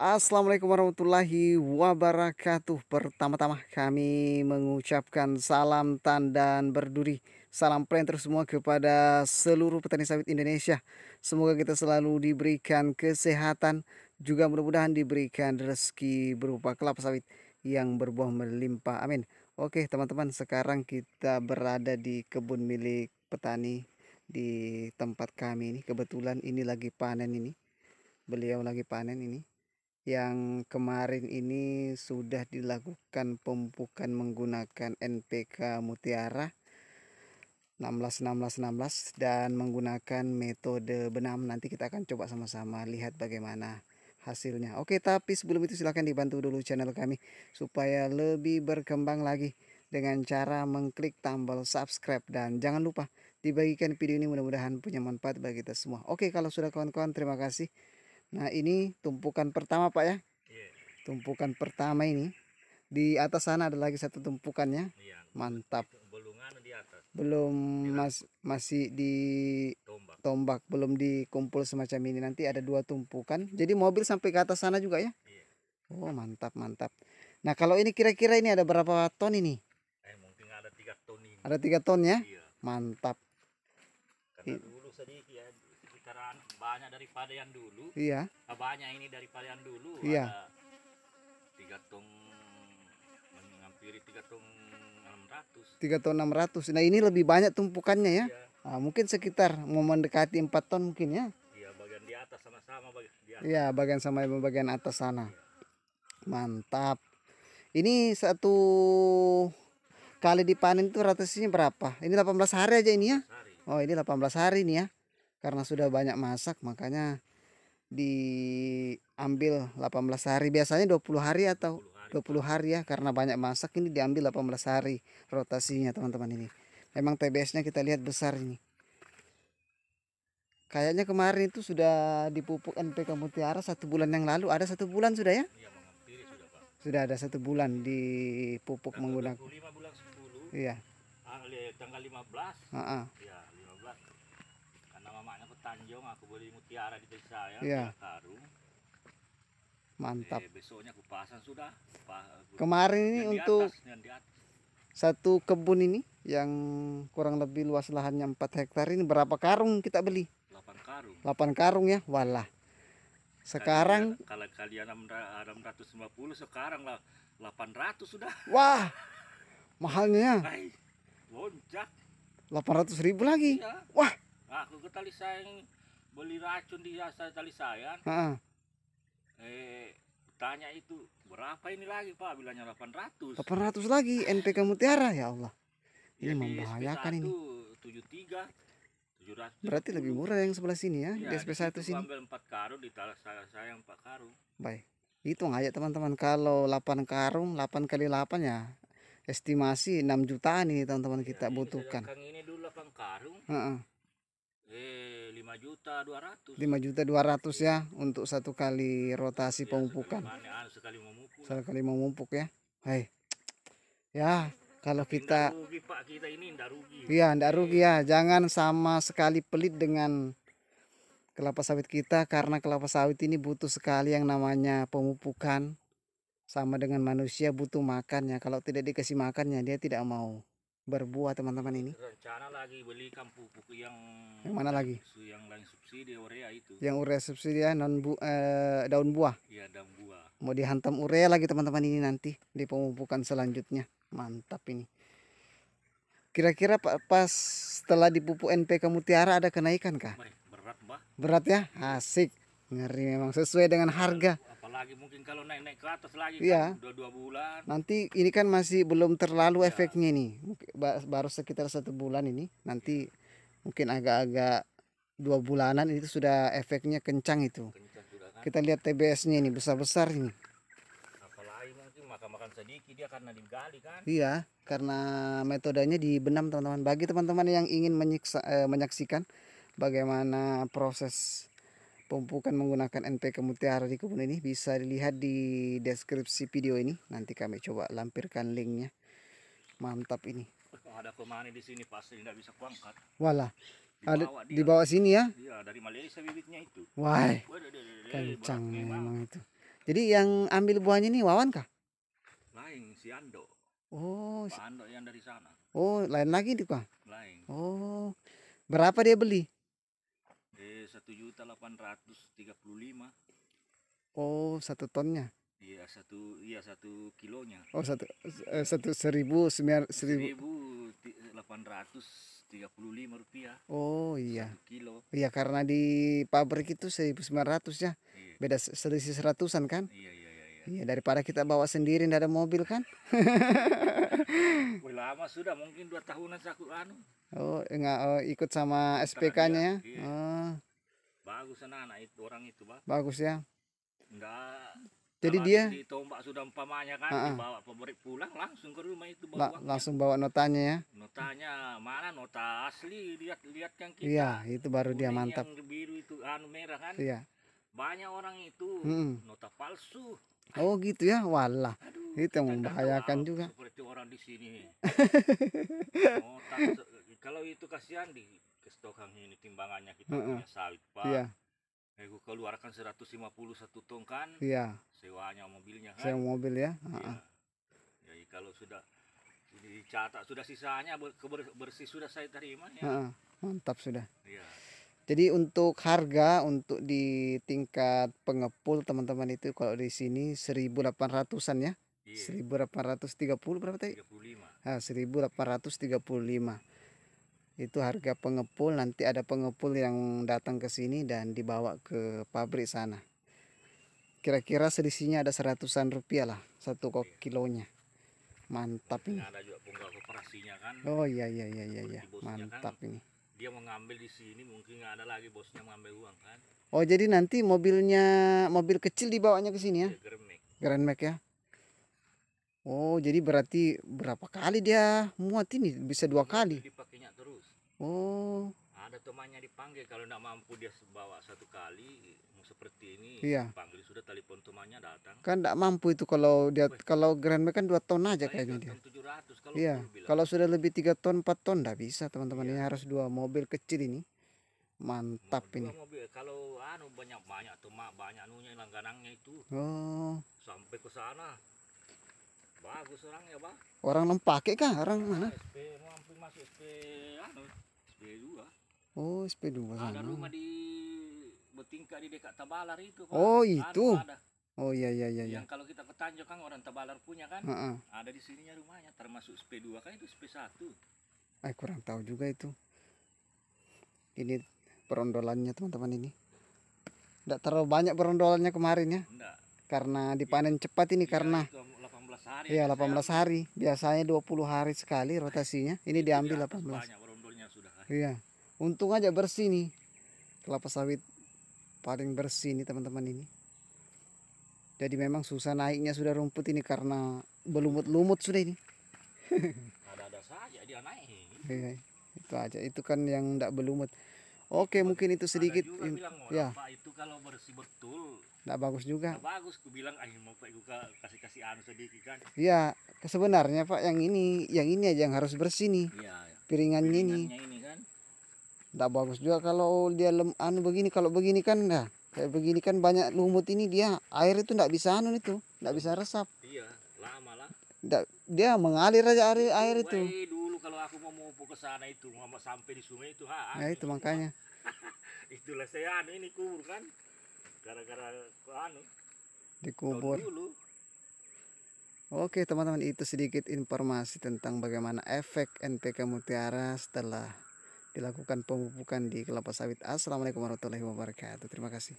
Assalamualaikum warahmatullahi wabarakatuh. Pertama-tama kami mengucapkan salam tandan berduri, salam planter semua kepada seluruh petani sawit Indonesia. Semoga kita selalu diberikan kesehatan, juga mudah-mudahan diberikan rezeki berupa kelapa sawit yang berbuah melimpah, amin. Oke teman-teman, sekarang kita berada di kebun milik petani di tempat kami ini. Kebetulan ini lagi panen, ini beliau lagi panen ini. Yang kemarin ini sudah dilakukan pemupukan menggunakan NPK Mutiara 16 16 16 dan menggunakan metode benam. Nanti kita akan coba sama-sama lihat bagaimana hasilnya. Oke, tapi sebelum itu silahkan dibantu dulu channel kami supaya lebih berkembang lagi dengan cara mengklik tombol subscribe, dan jangan lupa dibagikan video ini, mudah-mudahan punya manfaat bagi kita semua. Oke, kalau sudah kawan-kawan, terima kasih. Nah, ini tumpukan pertama Pak ya. Yeah. Tumpukan pertama ini. Di atas sana ada lagi satu tumpukannya. Yeah. Mantap. Di atas. Belum masih di tombak, belum dikumpul semacam ini. Nanti ada dua tumpukan. Jadi mobil sampai ke atas sana juga ya. Yeah. Oh, mantap, mantap. Nah, kalau ini kira-kira ini ada berapa ton ini? Mungkin ada 3 ton ini. Ada 3 ton ya? Yeah. Mantap. Karena dulu sedikit ya. Banyak daripada yang dulu. Iya. Banyak ini daripada yang dulu. Iya. Ada 3 ton, menghampiri 3 ton 600. 3 ton 600. Nah ini lebih banyak tumpukannya ya. Iya. Nah, mungkin sekitar mau mendekati 4 ton mungkin ya. Iya, bagian di atas sama-sama di atas. Iya, bagian sama bagian atas sana. Iya. Mantap. Ini satu kali dipanen itu rotasinya berapa? Ini 18 hari aja ini ya. Oh, ini 18 hari ini ya. Karena sudah banyak masak makanya diambil 18 hari. Biasanya 20 hari atau 20 hari ya, karena banyak masak ini diambil 18 hari rotasinya teman-teman ini. Memang TBS-nya kita lihat besar ini. Kayaknya kemarin itu sudah dipupuk NPK Mutiara 1 bulan yang lalu. Ada 1 bulan sudah ya? Iya, menghampiri sudah Pak. Sudah ada 1 bulan dipupuk menggunakan. 25 bulan 10. Iya. Tanggal 15. Heeh. Iya, 15. Nama maknya Petanjung, aku beli Mutiara di desa ya, ya. Karung. Mantap. Besoknya aku pasang sudah. Kemarin ini untuk atas, satu kebun ini yang kurang lebih luas lahannya 4 hektar ini berapa karung kita beli? 8 karung. 8 karung ya, walah. Sekarang kalau kalian 650, sekarang lah 800 sudah. Wah, mahalnya. Ay, lonjak. 800.000 lagi. Iya. Wah. Aku ke tali sayang beli racun di tali sayang. Tanya itu berapa ini lagi Pak? Bilangnya 800. 800 lagi NPK Mutiara ya Allah. Ini membahayakan ini. 73. 700. Berarti lebih murah yang sebelah sini ya, ya di SP1 sini. Ambil 4 karung di tali sayang 4 karung. Baik. Hitung aja teman-teman, kalau 8 karung 8 kali 8 ya. Estimasi 6 jutaan ini teman-teman kita ya, butuhkan. Ini dulu 8 karung. 5.200.000. 5.200.000 ya untuk satu kali rotasi ya, pemupukan. Sekali memupuk ya. Hei. Ya, kalau kita rugi Pak, kita ini enggak rugi. Iya, enggak rugi ya. Jangan sama sekali pelit dengan kelapa sawit kita, karena kelapa sawit ini butuh sekali yang namanya pemupukan. Sama dengan manusia butuh makannya. Kalau tidak dikasih makannya dia tidak mau berbuah teman-teman ini. Rencana lagi beli pupuk yang mana lagi? Yang lain subsidi urea itu. Yang urea subsidi ya, daun buah. Iya, daun buah. Mau dihantam urea lagi teman-teman ini nanti di pemupukan selanjutnya. Mantap ini. Kira-kira pas setelah dipupuk NPK Mutiara ada kenaikan kah? Berat, Mbak. Berat ya? Asik. Ngeri memang, sesuai dengan harga. Apalagi mungkin kalau naik-naik ke atas lagi ya. Kan 2 bulan. Nanti ini kan masih belum terlalu ya. Efeknya nih. Baru sekitar 1 bulan ini. Nanti ya. Mungkin agak-agak 2 bulanan itu sudah efeknya kencang itu. Kencang juga, kan? Kita lihat TBS-nya ini besar-besar ini. Apalagi mungkin makan-makan sedikit dia karena digali kan. Iya, karena metodenya dibenam teman-teman. Bagi teman-teman yang ingin menyaksikan bagaimana proses pemupukan menggunakan NPK Mutiara di kebun ini, bisa dilihat di deskripsi video ini. Nanti kami coba lampirkan linknya. Mantap ini. Ada kemana di sini pasti tidak bisa kuangkat. Walah. Di bawah sini ya? Iya, dari Malaysia bibitnya itu. Wah. Kencang memang itu. Jadi yang ambil buahnya ini Wawan kah? Lain, si Ando. Oh, Pak Ando yang dari sana. Oh, lain lagi itu kah? Lain. Oh, berapa dia beli? 1.835.000. Oh, satu tonnya? Iya, satu kilonya. Oh, satu 1.835 rupiah. Oh iya. Kilo. Iya, karena di pabrik itu 1.900 ya. Iya. Beda selisih 100-an kan? Iya, iya, iya. Iya, daripada kita bawa sendiri ndak ada mobil kan? Wih, lama sudah, mungkin 2 tahunan aku anu. Oh, enggak ikut sama SPK-nya ya. Iya. Oh. Bagus anak itu, orang itu, Pak. Bagus ya. Enggak. Jadi kalau dia ditombak sudah umpamanya kan, dibawa pabrik pulang langsung ke rumah itu bawa langsung bawa notanya ya. Notanya mana, nota asli, lihat-lihat yang kita. Iya, itu baru dia mantap. Yang biru itu merah kan. Iya. Banyak orang itu nota palsu. Oh gitu ya, walah. Aduh, itu yang membahayakan juga. Seperti orang di sini. Nota, kalau itu kasihan di kestokan ini timbangannya kita punya sawit, Pak. Iya. Aku keluarkan 151 tong kan. Iya. Sewanya mobilnya kan. Sewa mobil ya. Jadi kalau sudah dicatat sudah sisanya bersih sudah saya terima ya. Mantap sudah. Iya. Jadi untuk harga untuk di tingkat pengepul teman-teman itu kalau di sini 1.800-an ya. Iya. 1.830 berapa tadi? 35. Ah, 1.835. Itu harga pengepul. Nanti ada pengepul yang datang ke sini dan dibawa ke pabrik sana. Kira-kira selisihnya ada 100-an rupiah lah satu kilonya. Mantap ini. Ada juga penggal koperasinya kan. Oh iya. Mantap kan, ini. Dia mengambil di sini mungkin nggak ada lagi bosnya mengambil uang kan. Oh jadi nanti mobil kecil dibawanya ke sini ya? Grand Max ya. Oh jadi berarti berapa kali dia muat ini, bisa 2 kali? Dipakainya terus. Oh. Ada temannya dipanggil, kalau tidak mampu dia bawa 1 kali seperti ini. Iya. Panggil sudah, telepon temannya datang. Kan tidak mampu itu kalau dia kalau Grand Max kan 2 ton aja kayaknya dia. 700 kalau. Iya. Kalau sudah lebih 3 ton 4 ton tidak bisa teman-teman. Iya. Ini harus 2 mobil kecil ini. Mantap ini. Mobil, kalau banyak banyak anunya langganannya itu. Oh. Sampai ke sana. Bagus orang ya, Pak. Orang lempake kah? Orang mana? SP, mampu masuk SP SP2. Oh, SP2. Ada rumah di bertingkat di dekat Tabalar itu, Pak. Oh, itu. Ada. Oh, iya. Yang kalau kita petanjok kan orang Tabalar punya kan? Ada di sininya rumahnya, termasuk SP2 kan itu SP1. Kurang tahu juga itu. Ini perondolannya, teman-teman ini. Enggak terlalu banyak perondolannya kemarin ya. Enggak. Karena dipanen cepat ini karena iya, 18 hari. Biasanya 20 hari sekali rotasinya. Ini diambil 18. Iya. Untung aja bersih nih. Kelapa sawit paling bersih nih teman-teman ini. Jadi memang susah naiknya sudah rumput ini karena berlumut-lumut sudah ini. Ada-ada saja dia naik. Iya, itu aja. Itu kan yang tidak berlumut. Oke, mungkin itu sedikit. Ya. Itu kalau bersih betul. Nggak bagus juga. Nggak bagus, aku bilang mau Pak juga kasih anu sedikit kan. Iya, sebenarnya Pak yang ini aja yang harus bersih nih. Iya. Piringannya ini kan. Nggak bagus juga kalau dia begini, kalau begini kan nah, kayak begini kan banyak lumut ini dia air itu nggak bisa nggak bisa resap. Iya, lama lah. Dia mengalir aja air itu. Kalau aku mau ke sana itu mau sampai di sungai itu itu makanya itulah saya ini kubur kan gara-gara dikubur. Oke teman-teman, itu sedikit informasi tentang bagaimana efek NPK Mutiara setelah dilakukan pemupukan di kelapa sawit. Assalamualaikum warahmatullahi wabarakatuh. Terima kasih.